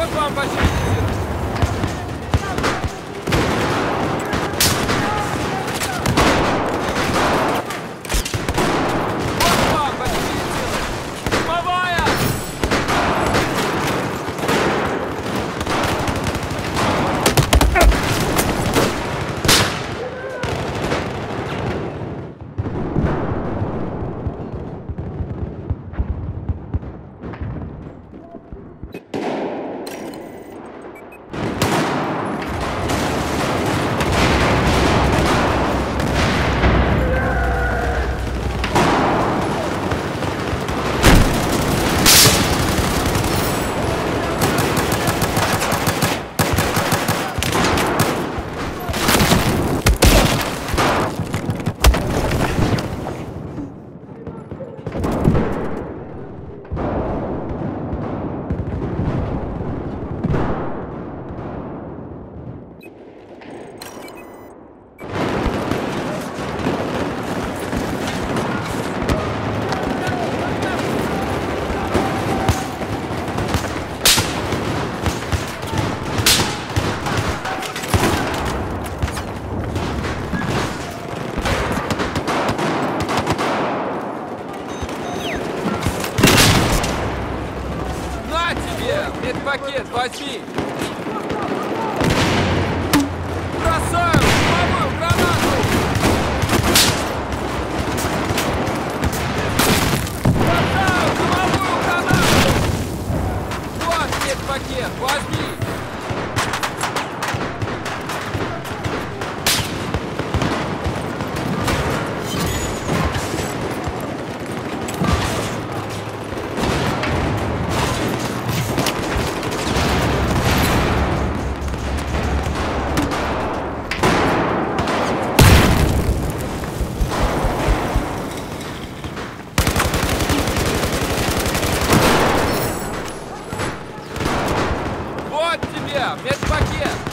Вот вам почти. Пакет, возьми! Бросаю шумовую гранату! Бросаю шумовую гранату! Вот есть пакет, возьми! Медпакет!